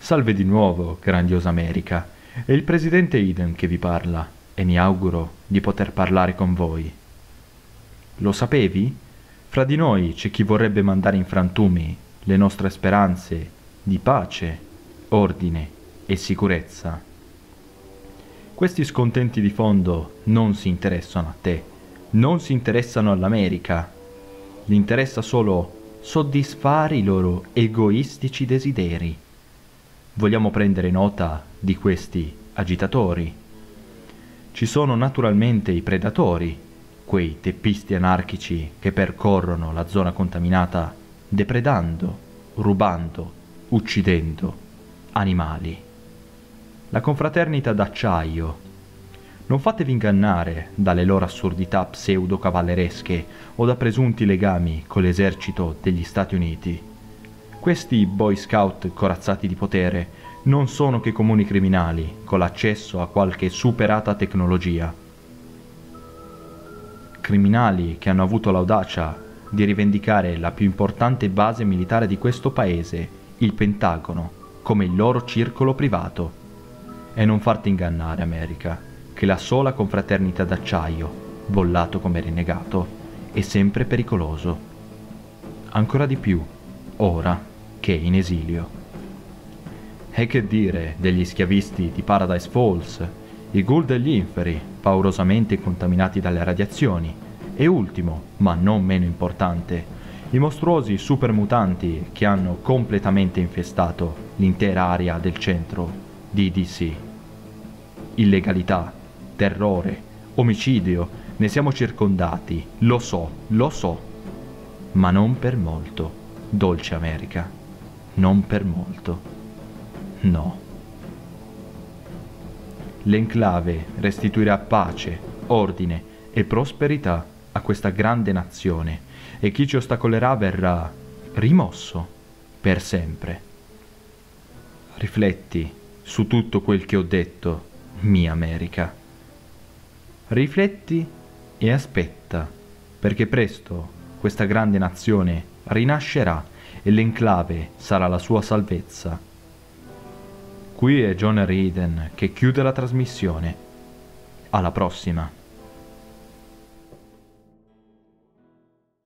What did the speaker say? Salve di nuovo, grandiosa America, è il presidente Eden che vi parla e mi auguro di poter parlare con voi. Lo sapevi? Fra di noi c'è chi vorrebbe mandare in frantumi le nostre speranze di pace, ordine e sicurezza. Questi scontenti di fondo non si interessano a te, non si interessano all'America. Gli interessa solo soddisfare i loro egoistici desideri. Vogliamo prendere nota di questi agitatori. Ci sono naturalmente i predatori, quei teppisti anarchici che percorrono la zona contaminata depredando, rubando, uccidendo animali. La confraternita d'acciaio. Non fatevi ingannare dalle loro assurdità pseudo-cavalleresche o da presunti legami con l'esercito degli Stati Uniti. Questi boy scout corazzati di potere non sono che comuni criminali con l'accesso a qualche superata tecnologia. Criminali che hanno avuto l'audacia di rivendicare la più importante base militare di questo paese, il Pentagono, come il loro circolo privato. E non farti ingannare, America, che la sola confraternita d'acciaio, bollato come renegato, è sempre pericoloso. Ancora di più, ora che è in esilio. E che dire degli schiavisti di Paradise Falls, i ghoul degli inferi, paurosamente contaminati dalle radiazioni, e ultimo, ma non meno importante, i mostruosi supermutanti che hanno completamente infestato l'intera area del centro di DC. Illegalità, terrore, omicidio, ne siamo circondati, lo so, ma non per molto. Dolce America, non per molto, no. L'Enclave restituirà pace, ordine e prosperità a questa grande nazione e chi ci ostacolerà verrà rimosso per sempre. Rifletti su tutto quel che ho detto, mia America. Rifletti e aspetta, perché presto questa grande nazione rinascerà e l'Enclave sarà la sua salvezza. Qui è John Henry Eden che chiude la trasmissione. Alla prossima.